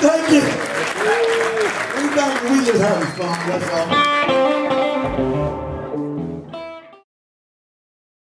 thank you. We thank Willis Harris from West Ham.